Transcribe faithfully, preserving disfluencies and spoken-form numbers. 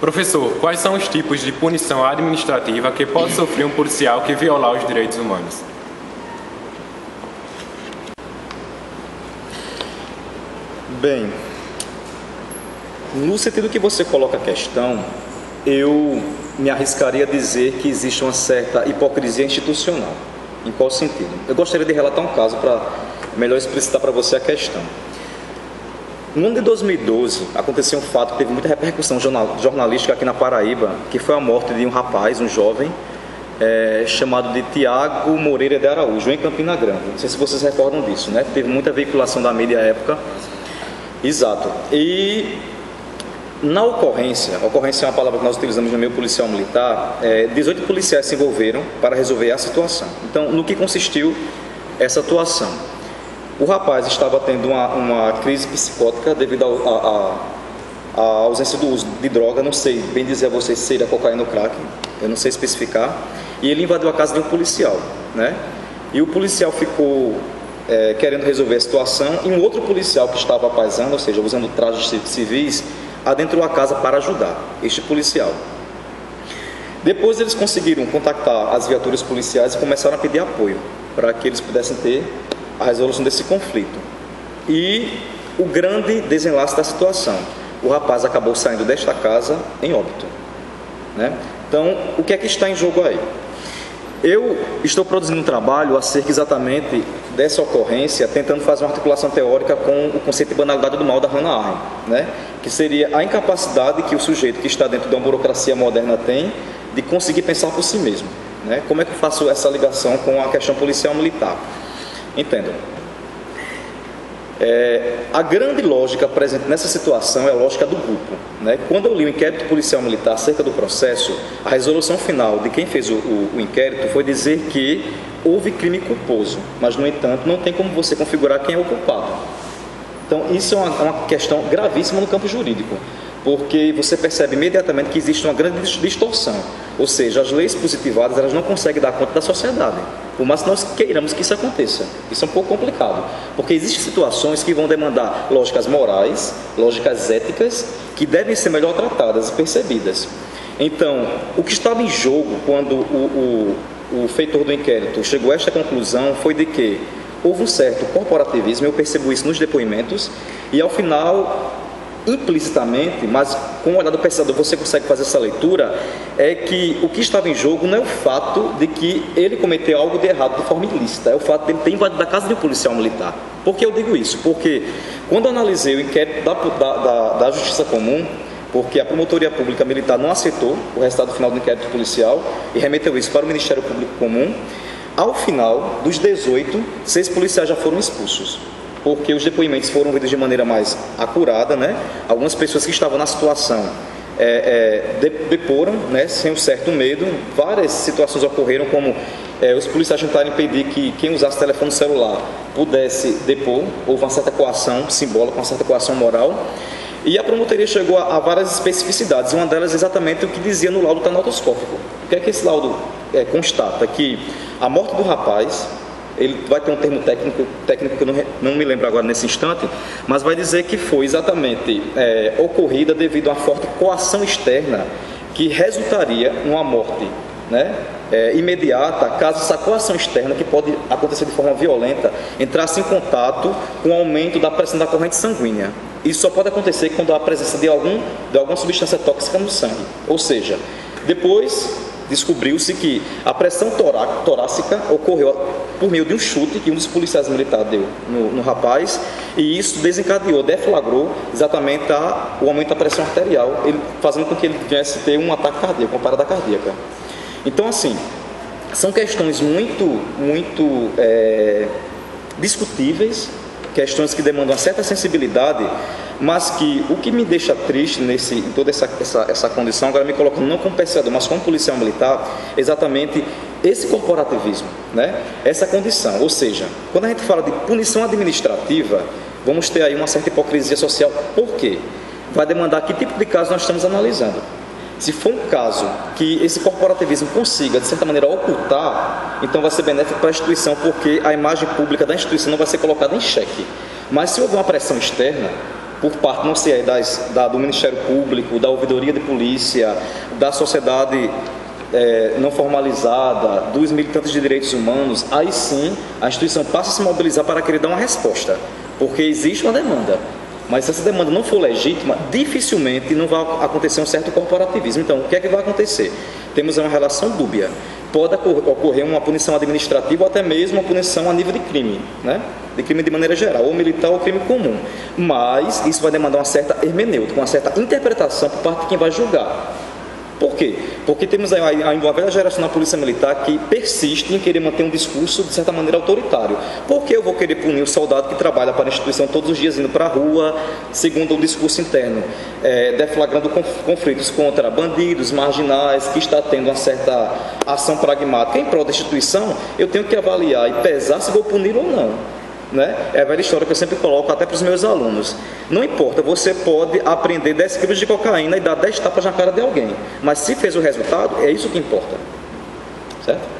Professor, quais são os tipos de punição administrativa que pode sofrer um policial que violar os direitos humanos? Bem, no sentido que você coloca a questão, eu me arriscaria a dizer que existe uma certa hipocrisia institucional. Em qual sentido? Eu gostaria de relatar um caso para melhor explicitar para você a questão. No ano de dois mil e doze, aconteceu um fato que teve muita repercussão jornalística aqui na Paraíba, que foi a morte de um rapaz, um jovem, é, chamado de Tiago Moreira de Araújo, em Campina Grande. Não sei se vocês recordam disso, né? Teve muita veiculação da mídia à época. Exato. E na ocorrência, ocorrência é uma palavra que nós utilizamos no meio policial militar, é, dezoito policiais se envolveram para resolver a situação. Então, no que consistiu essa atuação? O rapaz estava tendo uma, uma crise psicótica devido à ausência do uso de droga, não sei bem dizer a vocês se era cocaína ou crack, eu não sei especificar, e ele invadiu a casa de um policial, né? E o policial ficou é, querendo resolver a situação, e um outro policial que estava apaisando, ou seja, usando trajes civis, adentrou a casa para ajudar este policial. Depois eles conseguiram contactar as viaturas policiais e começaram a pedir apoio para que eles pudessem ter a resolução desse conflito. E o grande desenlace da situação, o rapaz acabou saindo desta casa em óbito, né? Então, o que é que está em jogo aí? Eu estou produzindo um trabalho acerca exatamente dessa ocorrência, tentando fazer uma articulação teórica com o conceito de banalidade do mal da Hannah Arendt, né? Que seria a incapacidade que o sujeito que está dentro de uma burocracia moderna tem de conseguir pensar por si mesmo, né? Como é que eu faço essa ligação com a questão policial militar? Entendam. É, a grande lógica presente nessa situação é a lógica do grupo, né? Quando eu li o inquérito policial militar acerca do processo, a resolução final de quem fez o, o, o inquérito foi dizer que houve crime culposo, mas, no entanto, não tem como você configurar quem é o culpado. Então, isso é uma, uma questão gravíssima no campo jurídico, porque você percebe imediatamente que existe uma grande distorção, ou seja, as leis positivadas elas não conseguem dar conta da sociedade, por mais que nós queiramos que isso aconteça. Isso é um pouco complicado, porque existem situações que vão demandar lógicas morais, lógicas éticas, que devem ser melhor tratadas e percebidas. Então, o que estava em jogo quando o, o, o feitor do inquérito chegou a esta conclusão foi de que houve um certo corporativismo, eu percebo isso nos depoimentos, e ao final, implicitamente, mas com o olhar do pensador você consegue fazer essa leitura, é que o que estava em jogo não é o fato de que ele cometeu algo de errado de forma ilícita, é o fato de ele ter invadido a casa de um policial militar. Por que eu digo isso? Porque quando eu analisei o inquérito da, da, da, da Justiça Comum, porque a Promotoria Pública Militar não aceitou o resultado final do inquérito policial e remeteu isso para o Ministério Público Comum, ao final dos dezoito, seis policiais já foram expulsos, porque os depoimentos foram lidos de maneira mais acurada, né? Algumas pessoas que estavam na situação é, é, deporam, né, sem um certo medo. Várias situações ocorreram, como é, os policiais tentaram impedir que quem usasse telefone celular pudesse depor. Houve uma certa coação simbólica, uma certa coação moral. E a promotoria chegou a, a várias especificidades, uma delas exatamente o que dizia no laudo tanatoscópico. O que é que esse laudo é, constata? Que a morte do rapaz, ele vai ter um termo técnico, técnico que eu não, não me lembro agora nesse instante, mas vai dizer que foi exatamente é, ocorrida devido a uma forte coação externa que resultaria numa morte, né, é, imediata, caso essa coação externa, que pode acontecer de forma violenta, entrasse em contato com o aumento da pressão da corrente sanguínea. Isso só pode acontecer quando há a presença de, algum, de alguma substância tóxica no sangue. Ou seja, depois descobriu-se que a pressão torácica ocorreu por meio de um chute que um dos policiais militares deu no, no rapaz, e isso desencadeou, deflagrou exatamente a, o aumento da pressão arterial, ele, fazendo com que ele viesse ter um ataque cardíaco, uma parada cardíaca. Então, assim, são questões muito, muito é, discutíveis, questões que demandam uma certa sensibilidade, mas que o que me deixa triste nesse, em toda essa, essa, essa condição, agora me colocando não como pensador, mas como policial militar, exatamente esse corporativismo, né? Essa condição, ou seja, quando a gente fala de punição administrativa, vamos ter aí uma certa hipocrisia social. Por quê? Vai demandar que tipo de caso nós estamos analisando. Se for um caso que esse corporativismo consiga, de certa maneira, ocultar, então vai ser benéfico para a instituição, porque a imagem pública da instituição não vai ser colocada em xeque. Mas se houver uma pressão externa, por parte, não sei, das, da, do Ministério Público, da Ouvidoria de Polícia, da sociedade é, não formalizada, dos militantes de direitos humanos, aí sim a instituição passa a se mobilizar para querer dar uma resposta, porque existe uma demanda. Mas se essa demanda não for legítima, dificilmente não vai acontecer um certo corporativismo. Então, o que é que vai acontecer? Temos uma relação dúbia. Pode ocorrer uma punição administrativa ou até mesmo uma punição a nível de crime, né? De crime de maneira geral, ou militar ou crime comum. Mas isso vai demandar uma certa hermenêutica, uma certa interpretação por parte de quem vai julgar. Por quê? Porque temos aí uma velha geração na polícia militar que persiste em querer manter um discurso, de certa maneira, autoritário. Por que eu vou querer punir o soldado que trabalha para a instituição todos os dias, indo para a rua, segundo o discurso interno, é, deflagrando conflitos contra bandidos, marginais, que está tendo uma certa ação pragmática em prol da instituição? Eu tenho que avaliar e pesar se vou punir ou não. Né? É a velha história que eu sempre coloco até para os meus alunos. Não importa, você pode aprender dez quilos de cocaína e dar dez tapas na cara de alguém, mas se fez o resultado, é isso que importa, certo?